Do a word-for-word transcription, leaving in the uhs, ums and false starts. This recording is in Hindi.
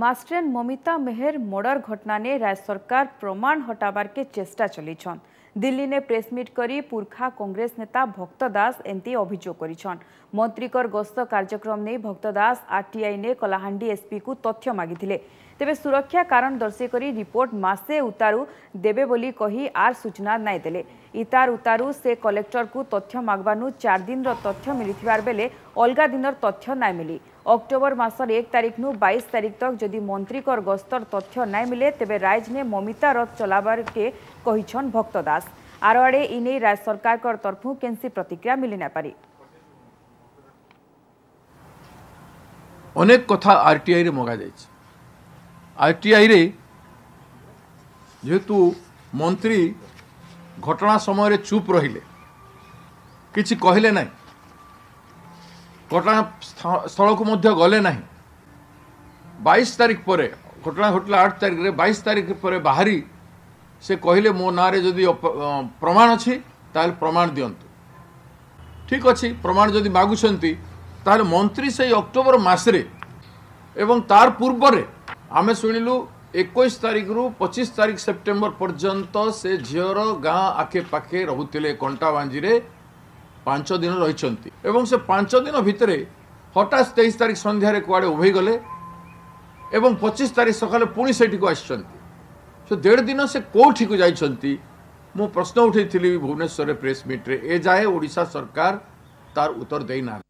मास्ट्रेन ममिता मेहर मर्डर घटना ने राज्य सरकार प्रमाण हटाबार के चेष्टा चलीछन। दिल्ली ने प्रेसमिट करी पुरखा कांग्रेस नेता भक्त दास एंती अभियोग करिछन। मंत्रीकर गस्त कार्यक्रम ने भक्त दास आरटीआई ने कलाहांडी एसपी को तथ्य मागिथिले। तेबे सुरक्षा कारण दर्शाई करी रिपोर्ट मासे उतारू देबे बोली कही आर सूचना नाई देले। इतार उतारू से कलेक्टर को तथ्य मागबानु चार दिन रो तथ्य मिलिथिबार बेले अलगा दिन तथ्य नाई मिली। अक्टोबर मासर एक तारीख नु बाईस तारीख तक जदि मंत्रीकर गस्तर तथ्य नाई मिले तेबे राइज ने ममिता रथ चलाबार के कहिछन भक्त दास। आर आड़े इने राज्य सरकार कर तरफु केनसी प्रतिक्रिया मिली ना पारी। अनेक कथा आरटीआई रे मगा जायछ। आरटीआई रे जेतु मंत्री घटना समय रे चुप रहिले, किछि कहले नाही, घटना स्थल को मध्य गले नाही। बाईस तारीख पर घटना घटला आठ तारीख रे, बाईस तारीख पर बाहरी से कहले मो ना रे जदि प्रमाण अछि ताल प्रमाण दियंतु। ठीक अछि, प्रमाण जदि मागुछंती ताल मंत्री से अक्टोबर मास रे एवं तार पूर्व रे आमे सुनिलु इक्कीस तारीख रु पच्चीस तारीख सेप्टेम्बर पर्यंत से झीर गाँ आखे पाखे रुते कंटाबांजी रे पांच दिन रही एवं से पांच दिन भितर हठात तेईस तारीख सन्धार कड़े उभे गले एवं पच्चीस तारीख सकाल पुणी से आसो डेढ़ दिन से कौटी को जाइंट मु प्रश्न उठे भुवनेश्वर प्रेस मिट्रे ए जाए ओडिशा सरकार तार उत्तर देना।